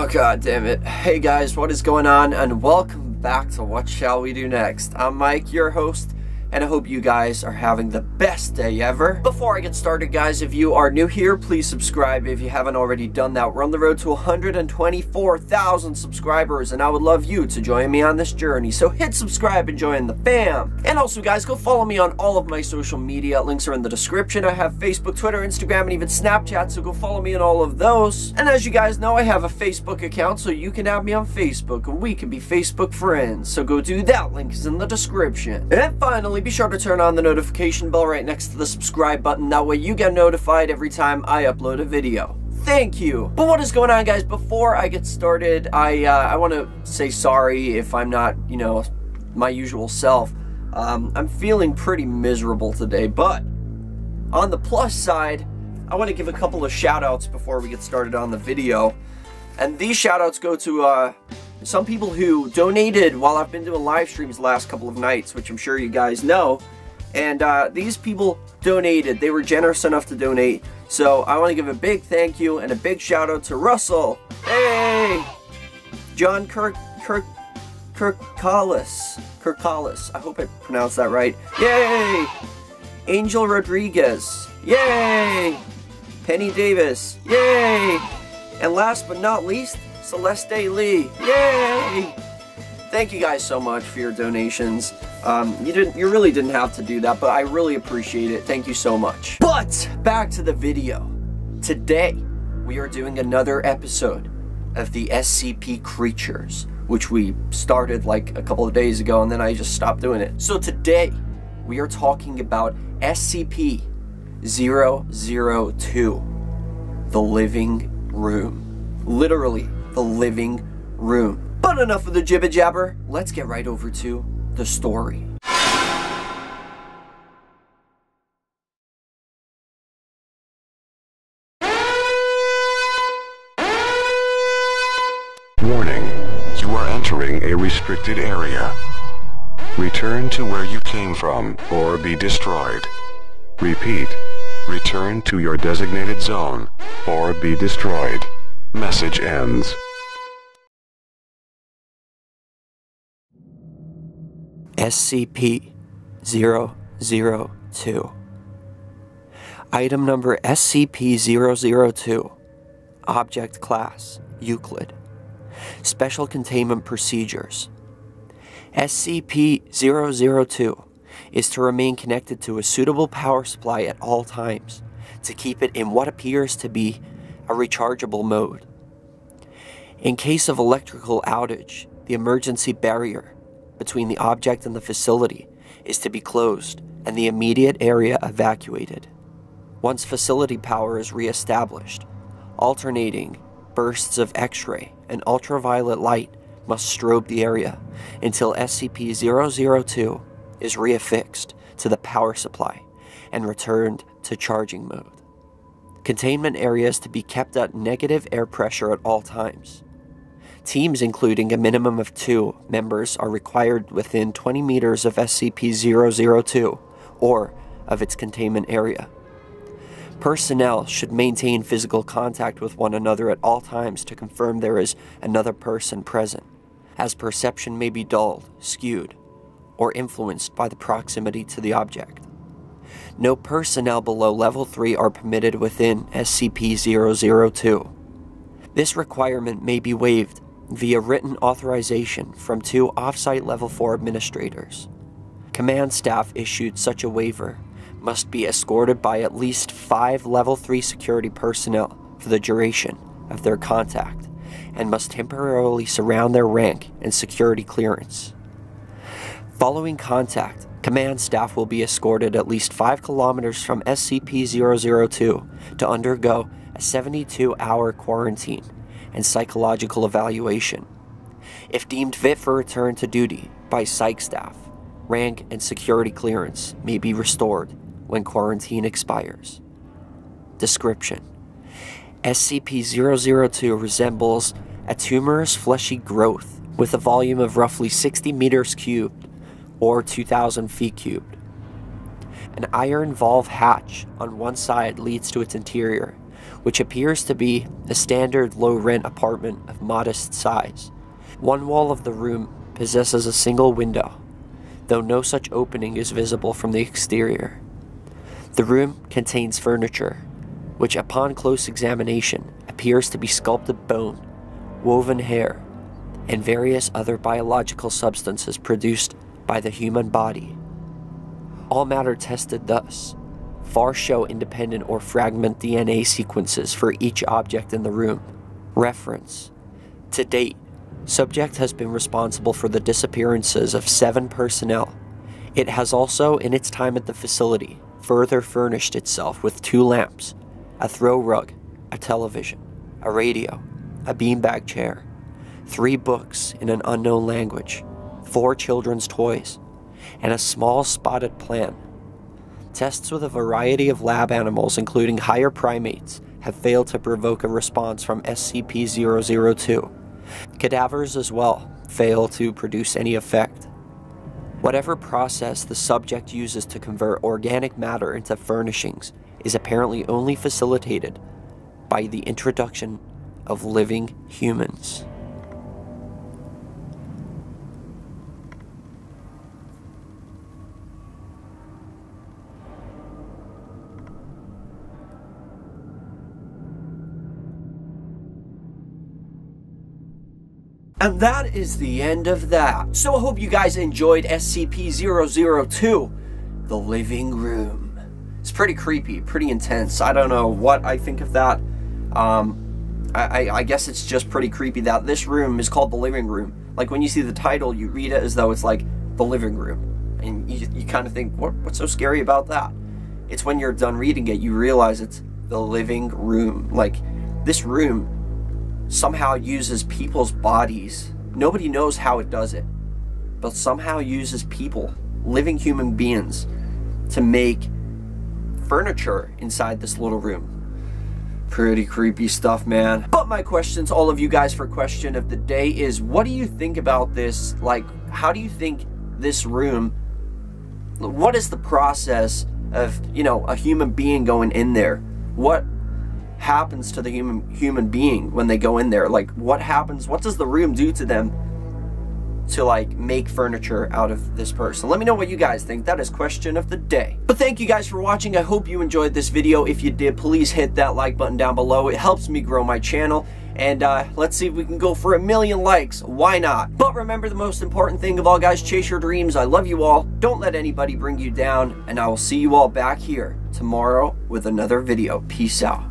Oh, god damn it. Hey guys, what is going on, and welcome back to What Shall We Do Next. I'm Mike, your host, and I hope you guys are having the best day ever. Before I get started, guys, if you are new here, please subscribe if you haven't already done that. We're on the road to 124,000 subscribers, and I would love you to join me on this journey, so hit subscribe and join the fam. And also, guys, go follow me on all of my social media. Links are in the description. I have Facebook, Twitter, Instagram, and even Snapchat, so go follow me on all of those. And as you guys know, I have a Facebook account, so you can add me on Facebook, and we can be Facebook friends, so go do that. Link is in the description. And finally, be sure to turn on the notification bell right next to the subscribe button. That way you get notified every time I upload a video. Thank you. But what is going on, guys? Before I get started, I want to say sorry if I'm not, you know, my usual self. I'm feeling pretty miserable today, but on the plus side, I want to give a couple of shout outs before we get started on the video. And these shout outs go to some people who donated while I've been doing live streams the last couple of nights, which I'm sure you guys know. And these people donated. They were generous enough to donate. So I want to give a big thank you and a big shout out to Russell. Hey! John Kirkalis. I hope I pronounced that right. Yay! Angel Rodriguez. Yay! Penny Davis. Yay! And last but not least, Celeste Lee. Yay! Thank you guys so much for your donations. You really didn't have to do that, but I really appreciate it. Thank you so much. But back to the video. Today, we are doing another episode of the SCP Creatures, which we started like a couple of days ago, and then I just stopped doing it. So today, we are talking about SCP-002, the living room. Literally, the living room. But enough of the jibber jabber, let's get right over to the story. Warning, you are entering a restricted area. Return to where you came from or be destroyed. Repeat, return to your designated zone or be destroyed. Message ends. SCP-002. Item number SCP-002. Object class Euclid. Special containment procedures. SCP-002 is to remain connected to a suitable power supply at all times to keep it in what appears to be a rechargeable mode. In case of electrical outage, the emergency barrier between the object and the facility is to be closed and the immediate area evacuated. Once facility power is re-established, alternating bursts of X-ray and ultraviolet light must strobe the area until SCP-002 is reaffixed to the power supply and returned to charging mode. Containment areas to be kept at negative air pressure at all times. Teams including a minimum of 2 members are required within 20 meters of SCP-002 or of its containment area. Personnel should maintain physical contact with one another at all times to confirm there is another person present, as perception may be dulled, skewed, or influenced by the proximity to the object. No personnel below level 3 are permitted within SCP-002. This requirement may be waived via written authorization from 2 off-site level 4 administrators. Command staff issued such a waiver must be escorted by at least 5 level 3 security personnel for the duration of their contact and must temporarily surround their rank and security clearance. Following contact, command staff will be escorted at least 5 kilometers from SCP-002 to undergo a 72-hour quarantine and psychological evaluation. If deemed fit for return to duty by psych staff, rank and security clearance may be restored when quarantine expires. Description: SCP-002 resembles a tumorous fleshy growth with a volume of roughly 60 meters cubed or 2,000 feet cubed. An iron valve hatch on one side leads to its interior, which appears to be a standard low-rent apartment of modest size. One wall of the room possesses a single window, though no such opening is visible from the exterior. The room contains furniture, which upon close examination appears to be sculpted bone, woven hair, and various other biological substances produced by the human body. All matter tested thus far show independent or fragment DNA sequences for each object in the room. Reference: to date, subject has been responsible for the disappearances of 7 personnel. It has also, in its time at the facility, further furnished itself with 2 lamps, a throw rug, a television, a radio, a beanbag chair, 3 books in an unknown language, 4 children's toys, and a small spotted plant. Tests with a variety of lab animals, including higher primates, have failed to provoke a response from SCP-002. Cadavers as well fail to produce any effect. Whatever process the subject uses to convert organic matter into furnishings is apparently only facilitated by the introduction of living humans. And that is the end of that. So I hope you guys enjoyed SCP-002, The Living Room. It's pretty creepy, pretty intense. I don't know what I think of that. I guess it's just pretty creepy that this room is called The Living Room. Like, when you see the title, you read it as though it's like The Living Room. And you kind of think, what's so scary about that? It's when you're done reading it, you realize it's The Living Room. Like, this room somehow uses people's bodies. Nobody knows how it does it, but somehow uses people, living human beings, to make furniture inside this little room. Pretty creepy stuff, man. But my question to all of you guys for question of the day is, what do you think about this? Like, how do you think this room, what is the process of, you know, a human being going in there? What happens to the human being when they go in there? Like, what happens? What does the room do to them to, like, make furniture out of this person? Let me know what you guys think. That is question of the day. But thank you guys for watching. I hope you enjoyed this video. If you did, please hit that like button down below. It helps me grow my channel. And let's see if we can go for 1 million likes. Why not? But remember the most important thing of all, guys: chase your dreams. I love you all. Don't let anybody bring you down. And I will see you all back here tomorrow with another video. Peace out.